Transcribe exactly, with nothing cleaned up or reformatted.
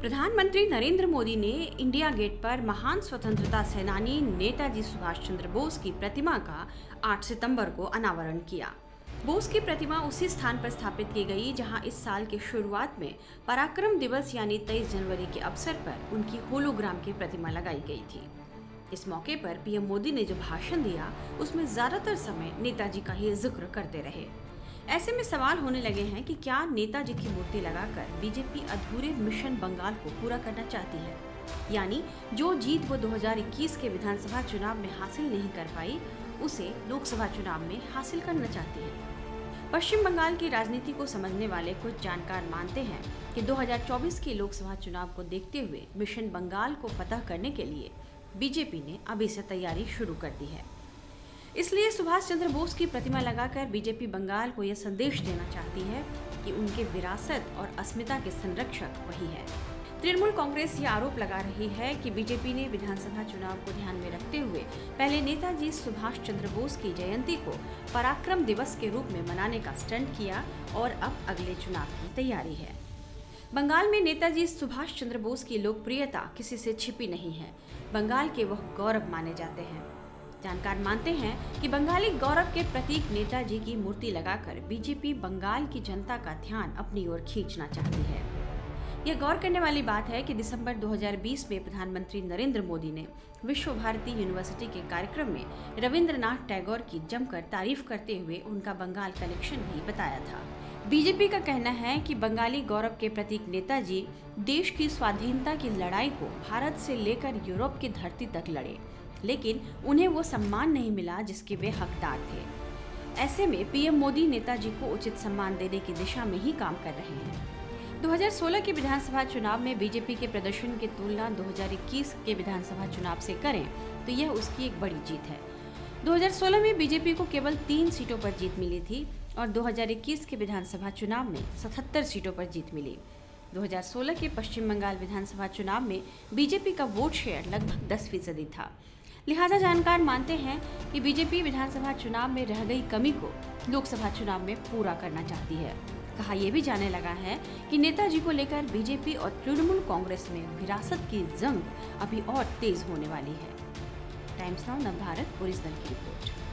प्रधानमंत्री नरेंद्र मोदी ने India gate पर महान स्वतंत्रता सेनानी नेताजी सुभाष चंद्र बोस की प्रतिमा का आठ सितंबर को अनावरण किया। बोस की प्रतिमा उसी स्थान पर स्थापित की गई जहां इस साल की शुरुआत में पराक्रम दिवस यानी तेईस जनवरी के अवसर पर उनकी होलोग्राम की प्रतिमा लगाई गई थी। इस मौके पर पीएम मोदी ने जो भाषण दिया उसमें ज़्यादातर समय नेताजी का ही जिक्र करते रहे। ऐसे में सवाल होने लगे हैं कि क्या नेताजी की मूर्ति लगाकर बीजेपी अधूरे मिशन बंगाल को पूरा करना चाहती है, यानी जो जीत वो दो हज़ार इक्कीस के विधानसभा चुनाव में हासिल नहीं कर पाई उसे लोकसभा चुनाव में हासिल करना चाहती है। पश्चिम बंगाल की राजनीति को समझने वाले कुछ जानकार मानते हैं कि दो हज़ार चौबीस के लोकसभा चुनाव को देखते हुए मिशन बंगाल को फतह करने के लिए बीजेपी ने अभी से तैयारी शुरू कर दी है। इसलिए सुभाष चंद्र बोस की प्रतिमा लगाकर बीजेपी बंगाल को यह संदेश देना चाहती है कि उनके विरासत और अस्मिता के संरक्षक वही है। तृणमूल कांग्रेस ये आरोप लगा रही है कि बीजेपी ने विधानसभा चुनाव को ध्यान में रखते हुए पहले नेताजी सुभाष चंद्र बोस की जयंती को पराक्रम दिवस के रूप में मनाने का स्टंट किया और अब अगले चुनाव की तैयारी है। बंगाल में नेताजी सुभाष चंद्र बोस की लोकप्रियता किसी से छिपी नहीं है। बंगाल के वह गौरव माने जाते हैं। जानकार मानते हैं कि बंगाली गौरव के प्रतीक नेताजी की मूर्ति लगाकर बीजेपी बंगाल की जनता का ध्यान अपनी ओर खींचना चाहती है। यह गौर करने वाली बात है कि दिसंबर दो हज़ार बीस में प्रधानमंत्री नरेंद्र मोदी ने विश्व भारती यूनिवर्सिटी के कार्यक्रम में रविंद्रनाथ टैगोर की जमकर तारीफ करते हुए उनका बंगाल कनेक्शन भी बताया था। बीजेपी का कहना है कि बंगाली गौरव के प्रतीक नेताजी देश की स्वाधीनता की लड़ाई को भारत से लेकर यूरोप की धरती तक लड़े, लेकिन उन्हें वो सम्मान नहीं मिला जिसके वे हकदार थे। ऐसे में पीएम मोदी नेताजी को उचित सम्मान देने की दिशा में ही काम कर रहे हैं। दो हज़ार सोलह के विधानसभा चुनाव में बीजेपी के प्रदर्शन की तुलना दो हज़ार इक्कीस के विधानसभा चुनाव से करें तो यह उसकी एक बड़ी जीत है। दो हज़ार सोलह में बीजेपी को केवल तीन सीटों पर जीत मिली थी और दो हज़ार इक्कीस के विधानसभा चुनाव में सतहत्तर सीटों पर जीत मिली। दो हज़ार सोलह के पश्चिम बंगाल विधानसभा चुनाव में बीजेपी का वोट शेयर लगभग दस फीसदी था। लिहाजा जानकार मानते हैं कि बीजेपी विधानसभा चुनाव में रह गई कमी को लोकसभा चुनाव में पूरा करना चाहती है। कहा यह भी जाने लगा है कि नेताजी को लेकर बीजेपी और तृणमूल कांग्रेस में विरासत की जंग अभी और तेज होने वाली है। टाइम्स नाउ नवभारत ओरिजिनल की रिपोर्ट।